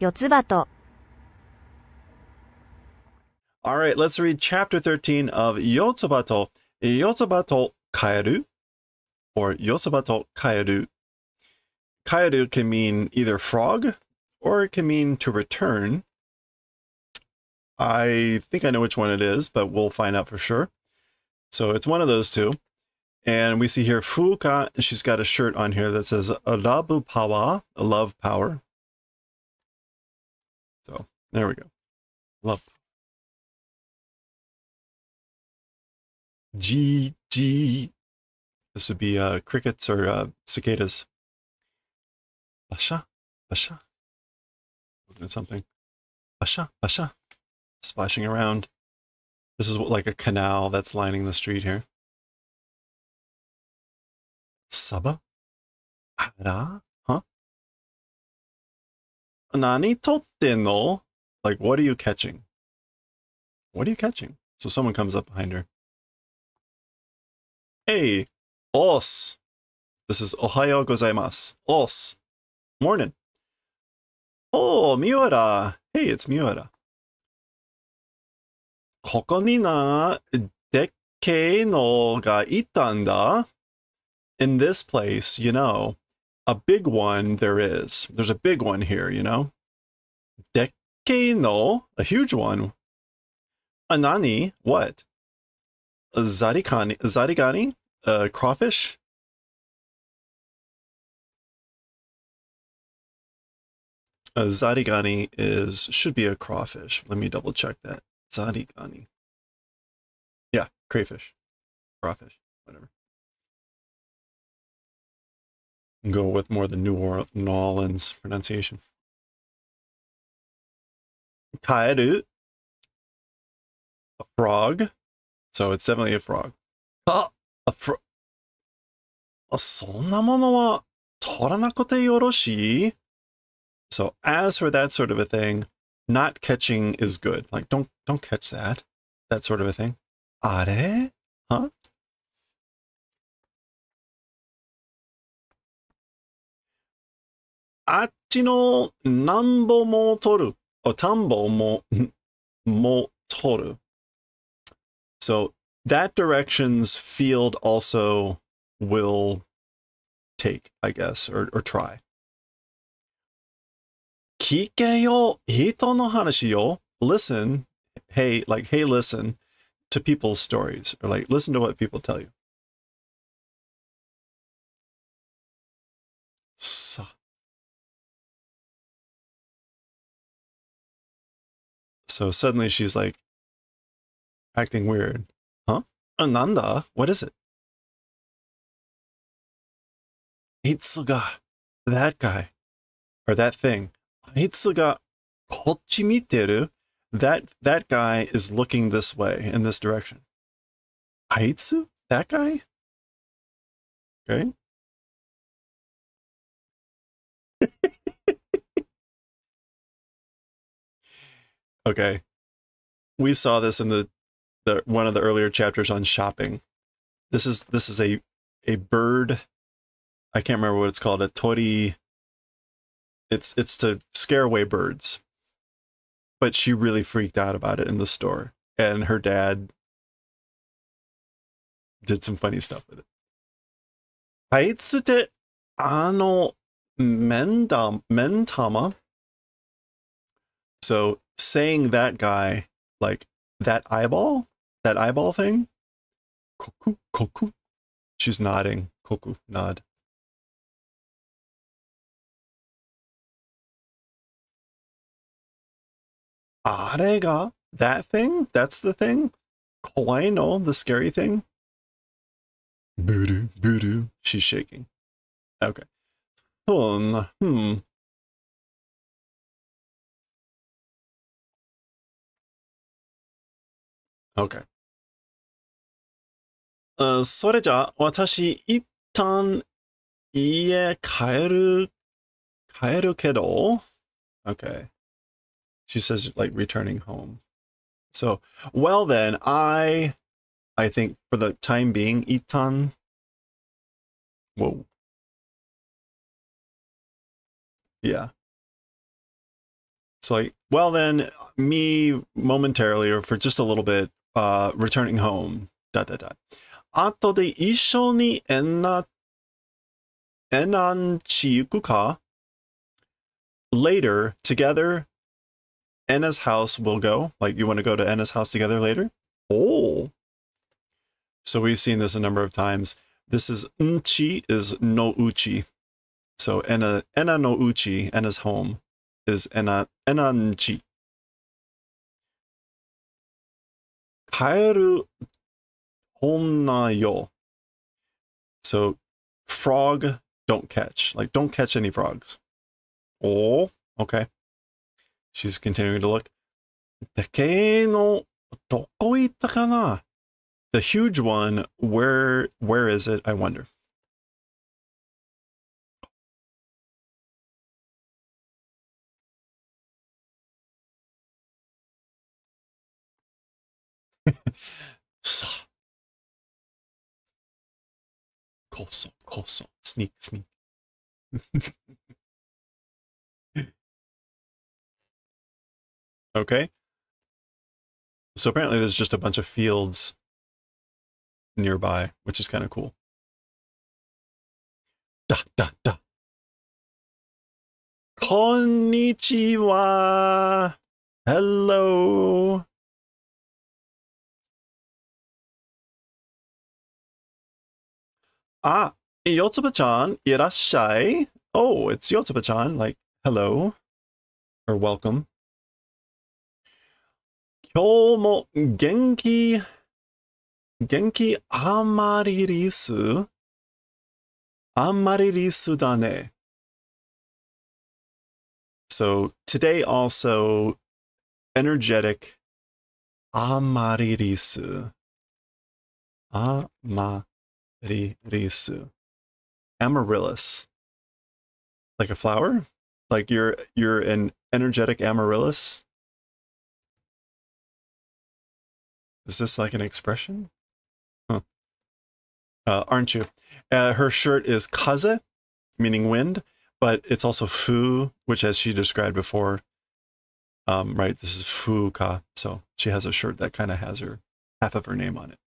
Yotsubato. All right, let's read chapter 13 of Yotsubato. Yotsubato kaeru or Yotsubato kaeru. Kaeru can mean either frog or it can mean to return. I think I know which one it is, but we'll find out for sure. So it's one of those two. And we see here Fuuka, she's got a shirt on here that says Arabu Power, love power. So there we go. Love. G. This would be crickets or cicadas. Basha, basha. Looking at something. Basha, basha. Splashing around. This is what, like a canal that's lining the street here. Saba? Ara? Huh? Nani totte no? Like, what are you catching? What are you catching? So someone comes up behind her. Hey! Os! This is Ohayo gozaimasu. Os! Morning! Oh, Miura! Hey, it's Miura. Koko ni na dekkei no ga itanda. In this place, you know, a big one there is. There's a big one here, you know. Dekkei no, a huge one. Anani, what? Zarigani, crawfish. Zarigani should be a crawfish. Let me double check that. Zarigani. Yeah, crayfish, crawfish, whatever. Go with more the New Orleans pronunciation. Kaeru, a frog. So it's definitely a frog. Ah, a frog. So as for that sort of a thing, not catching is good. Like don't catch that. That sort of a thing. Are? Huh? Achi no nanbo mo toru. O tambo mo toru. So that direction's field also will take, I guess, or try. Kike yo hito no hanashi yo. Listen, hey, like, hey, listen to people's stories. Or like, listen to what people tell you. So suddenly she's like acting weird. Huh? Ananda? What is it? Hitsuga. That guy. Or that thing. Hitsuga kochi miteru. That guy is looking this way, in this direction. Aitsu? That guy? Okay. Okay, we saw this in the one of the earlier chapters on shopping. This is a bird. I can't remember what it's called. A tori. It's to scare away birds. But she really freaked out about it in the store, and her dad did some funny stuff with it. Aitsute ano mentama. So. Saying that guy, like that eyeball thing. Koku, koku. She's nodding. Koku, nod. Arega, that thing? That's the thing? Kawaii no, the scary thing? Boo-doo, boo-doo. She's shaking. Okay. Okay. Soreja, watashi ittan ie kaeru kedo. Okay. She says, like, returning home. So, well then, I think for the time being, ittan. Whoa. Yeah. It's like, well then, me momentarily, or for just a little bit, returning home, Ato de isho ni enanchiyuku ka? Later, together, Enna's house will go. Like, you want to go to Enna's house together later? Oh! So we've seen this a number of times. This is nchi is no uchi. So Enna no uchi, Enna's home, is Enna nchi. Kaeru honnayo. So frog, don't catch. Like, don't catch any frogs. Oh, okay. She's continuing to look. Takei no doko itta kana? The huge one, where is it? I wonder. Koso, koso, sneak, sneak. Okay. So apparently there's just a bunch of fields nearby, which is kind of cool. Da, da, da. Konnichiwa. Hello. Ah, Yotsuba-chan, irashai. Oh, it's Yotsuba-chan, like, hello. Or welcome. Kyou mo genki... Genki amaririsu. Amaririsu dane. So, today also, energetic. Amaririsu. Amaririsu. Amaryllis. Like a flower? Like you're an energetic amaryllis? Is this like an expression? Huh. Aren't you? Her shirt is kaze, meaning wind, but it's also fu, which as she described before, right, this is fuka, so she has a shirt that kind of has her, half of her name on it.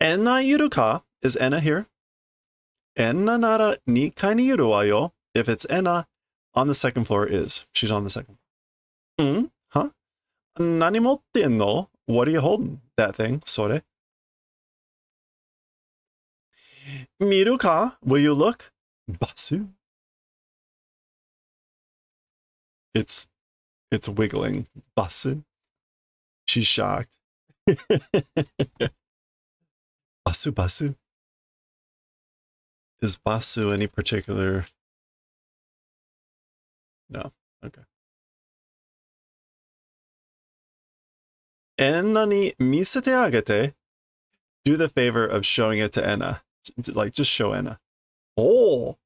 Enna yuru ka? Is Enna here? Enna nara nikai ni yuru wa yo. If it's Enna, on the second floor is. She's on the second floor. Mm? Huh? Nani motten no? What are you holding? That thing, sore. Miru ka? Will you look? Basu. It's wiggling. Basu. She's shocked. Basu, basu. Is basu any particular? No. Okay. Enna ni misete agete. Do the favor of showing it to Enna. Like, just show Enna. Oh!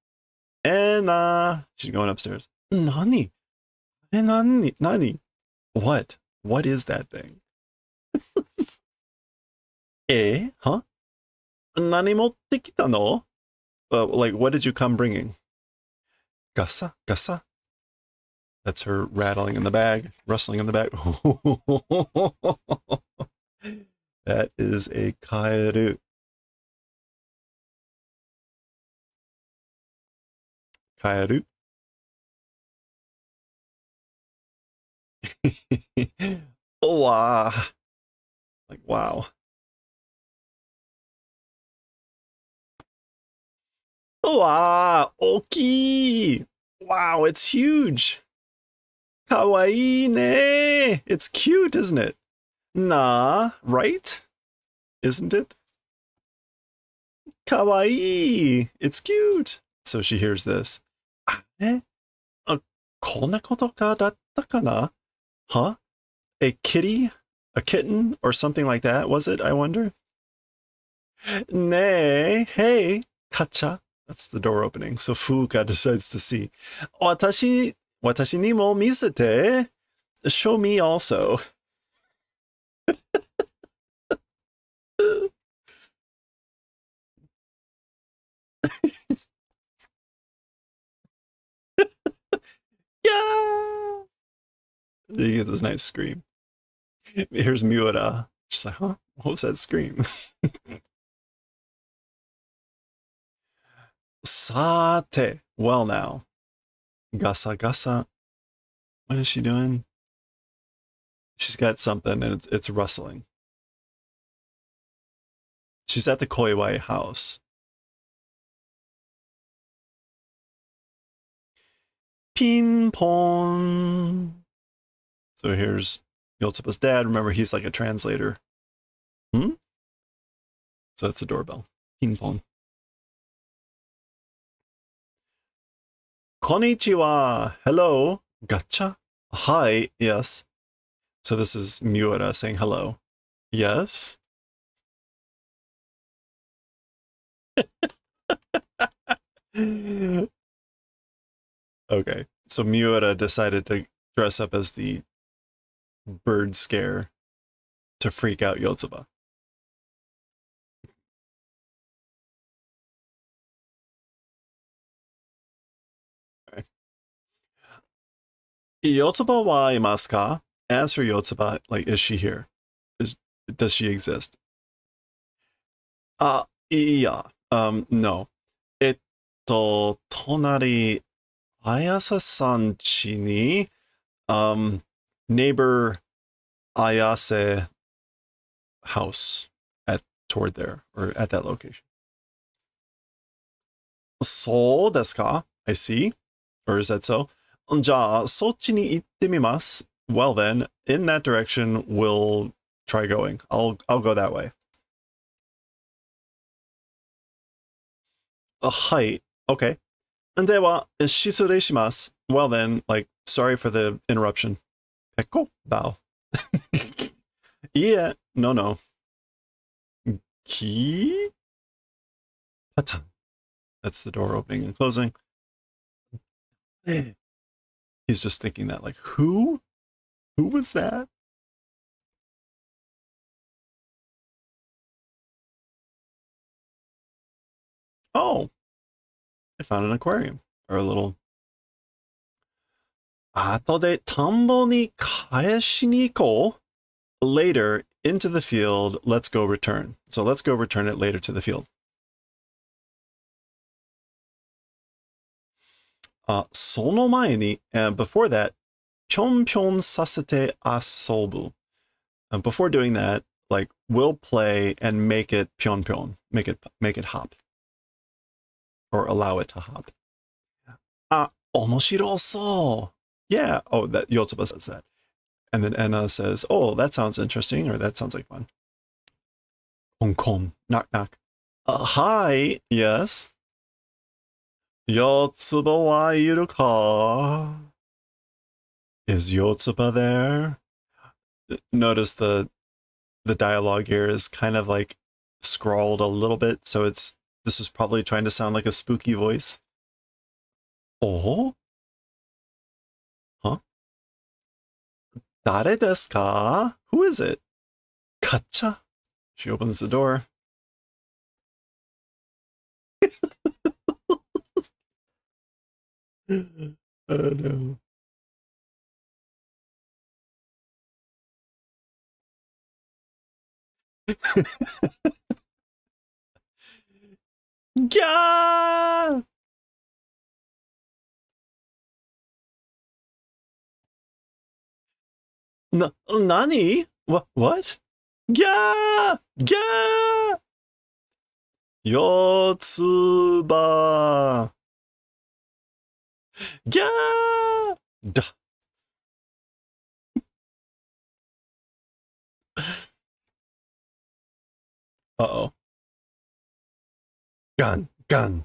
Enna! She's going upstairs. Nani? Nani? Nani? What? What is that thing? Eh? Huh? Nani motte kita no? Like, what did you come bringing? Gasa? Gasa? That's her rattling in the bag, rustling in the bag. That is a kaeru. Kaeru. Oh, wow. Like, wow. Oh, wow. Oki. Wow, it's huge. Kawaii ne! It's cute, isn't it? Nah, right? Isn't it? Kawaii! It's cute! So she hears this. Eh? Konna koto ka datta kana? Huh? A kitty? A kitten? Or something like that, was it, I wonder? Ne! Hey! Kacha! That's the door opening, so Fuuka decides to see. Watashi... Watashi ni mo misete. Show me also. Yeah. You get this nice scream. Here's Miura. She's like, huh? What was that scream? Sate. Well now. Gasa gasa. What is she doing? She's got something and it's rustling. She's at the Koiwai house. Ping pong. So here's Yotsuba's dad. Remember, he's like a translator. Hmm? So that's the doorbell. Ping pong. Konnichiwa. Hello. Gacha. Hi. Yes. So this is Miura saying hello. Yes. Okay, so Miura decided to dress up as the bird scare to freak out Yotsuba. Okay. Yotsuba wa imasu ka? As for Yotsuba, like, is she here? Does she exist? Yeah. No. Tonari Ayase-san chi ni, neighbor Ayase house toward there, or at that location. So desu ka? I see. Or is that so? Ja, sochi ni itte mimasu. Well then, in that direction, we'll try going. I'll go that way. Hi. Okay. Dewa, shitsurei shimasu. Well then, like, sorry for the interruption. Pekko, bow. Yeah, no. Ki? Patan. That's the door opening and closing. He's just thinking that, like, who? Who was that? Oh. I found an aquarium, or a little. Ato de tambo ni kaeshi ni ikou. Later, into the field, let's go return. So let's go return it later to the field. Sono mae ni, and before that, pyon sasete asobu. And before doing that, like, we'll play and make it pyon, make it hop. Or allow it to hop. Ah, omoshirosou. Yeah. Oh, that Yotsuba says that. And then Enna says, oh, that sounds interesting, or that sounds like fun. Hong Kong. Knock, knock. Hi. Yes. Yotsuba wa iru ka? Is Yotsuba there? Notice the dialogue here is kind of like scrawled a little bit, so it's this is probably trying to sound like a spooky voice. Oh? Huh? Dare desu ka? Who is it? Kacha? She opens the door. Oh no. Yeah. No, nani? What? Yeah, yeah. Yotsuba. Yeah. Duh. Uh-oh. Gun,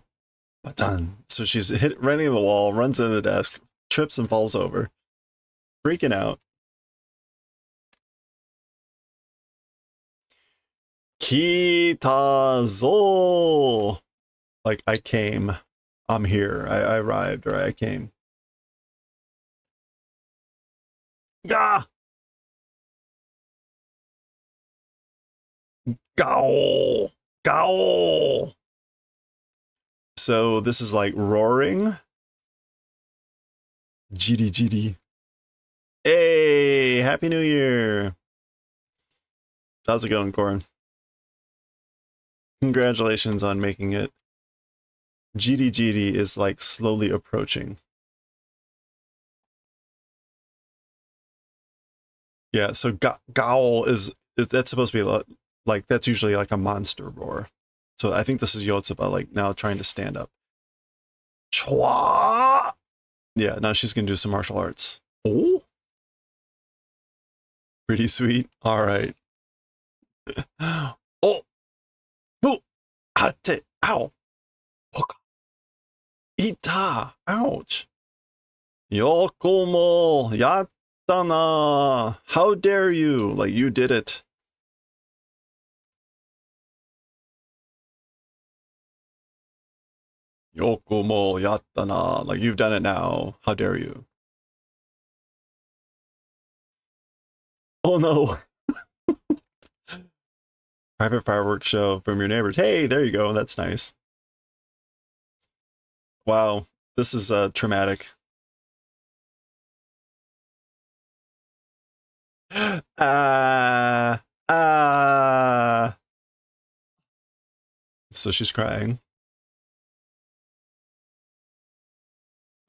baton. So she's hit right into the wall, runs into the desk, trips and falls over, freaking out. Kitazo, like I came, I'm here, I arrived, or I came. Gah, gao. So this is like roaring. Jiri jiri. Hey, Happy New Year. How's it going, Corin? Congratulations on making it. GDGD is like slowly approaching. Yeah, so Gowl is, that's supposed to be like, that's usually like a monster roar. So I think this is Yotsuba like now trying to stand up. Chwa! Yeah, now she's going to do some martial arts. Oh? Pretty sweet. All right. Oh! No! Hate! Ow! Hoka! Ita! Ouch! Yokomo! Yattana! How dare you! Like, you did it. Yokomo! Yattana! Like, you've done it now. How dare you. Oh no! Private fireworks show from your neighbors. Hey, there you go. That's nice. Wow, this is traumatic. So she's crying.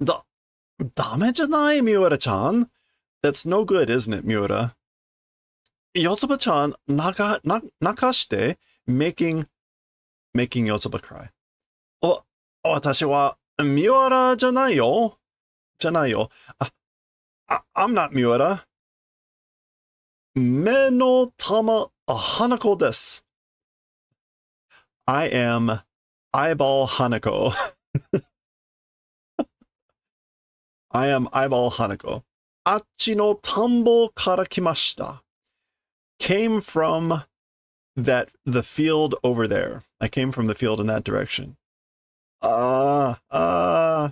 Dame janai, Miura-chan. That's no good, isn't it, Miura? Yotsuba-chan nakashite, making Yotsuba cry. Oh, watashi wa Miura janai yo. I'm not Miura. Me no tama Hanako desu. I am Eyeball Hanako. I am Eyeball Hanako. Achi no tambo kara kimashita. Came from the field over there. I came from the field in that direction.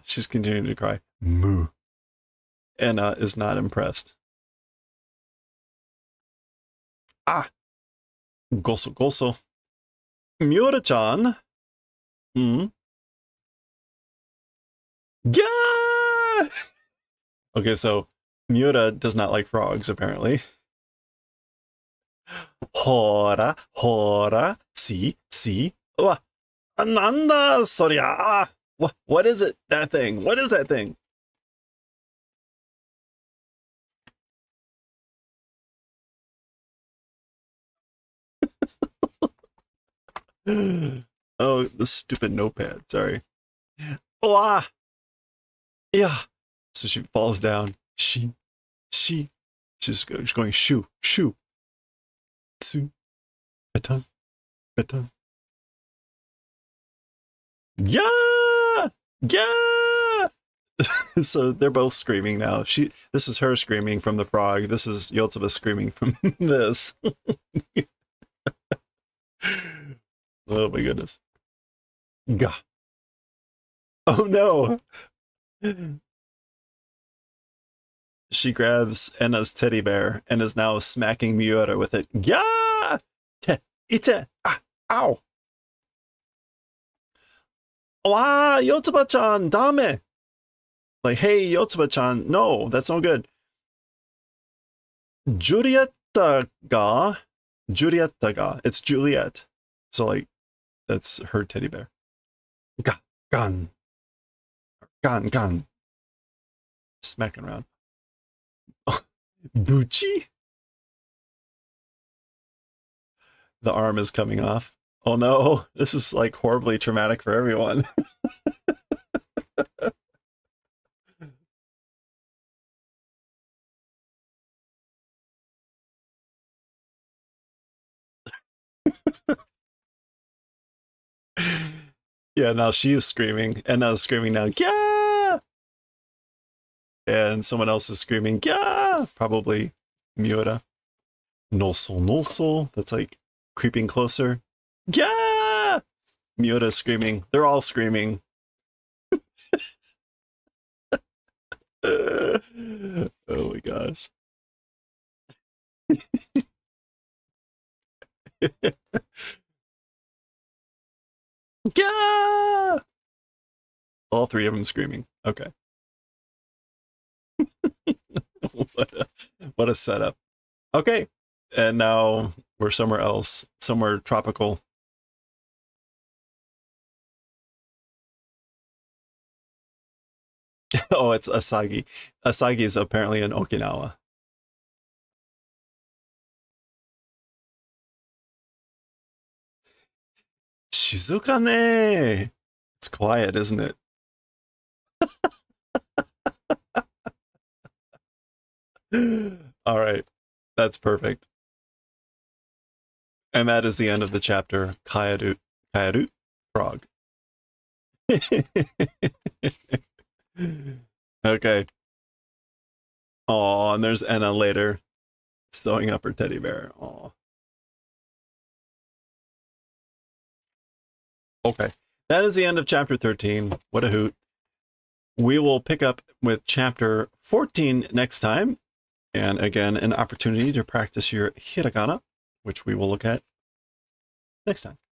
She's continuing to cry. Moo. Anna is not impressed. Ah. Goso goso. Miura-chan. Hmm. Yeah. Okay, so Miura does not like frogs apparently. Hora, hora, see, see. Wa, ananda, soria. What is it? That thing. What is that thing? Oh, the stupid notepad. Sorry. Wa. Yeah. So she falls down. She's going shoo, shoo. Beton, beton. Yeah, yeah. So they're both screaming now. This is her screaming from the frog. This is Yotsuba screaming from this. Oh my goodness. Gah. Oh no. She grabs Enna's teddy bear and is now smacking Miura with it. Yeah! Ite! Ah! Ow! Wa! Yotsuba-chan! Dame! Like, hey, Yotsuba-chan! No, that's no good. Julietta ga. It's Juliet. So, like, that's her teddy bear. Ga! Gan! Gan! Gan! Smacking around. Bucci? The arm is coming off. Oh no, this is like horribly traumatic for everyone. Yeah, now she is screaming, and now screaming now. Yeah! And someone else is screaming, yeah, probably Miura. Noso, noso. That's like creeping closer. Yeah, Miura screaming. They're all screaming. Oh my gosh. Yeah, all three of them screaming. Okay. What a What a setup. Okay, and now we're somewhere else, somewhere tropical. Oh, it's Asagi. Asagi is apparently in Okinawa. Shizukane! It's quiet, isn't it? All right, that's perfect. And that is the end of the chapter. Kaeru frog. Okay. Oh, and there's Anna later sewing up her teddy bear. Oh. Okay. That is the end of chapter 13. What a hoot. We will pick up with chapter 14 next time. And again, an opportunity to practice your hiragana, which we will look at next time.